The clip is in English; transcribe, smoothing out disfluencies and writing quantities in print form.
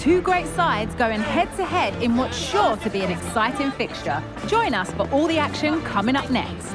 Two great sides going head-to-head in what's sure to be an exciting fixture. Join us for all the action coming up next.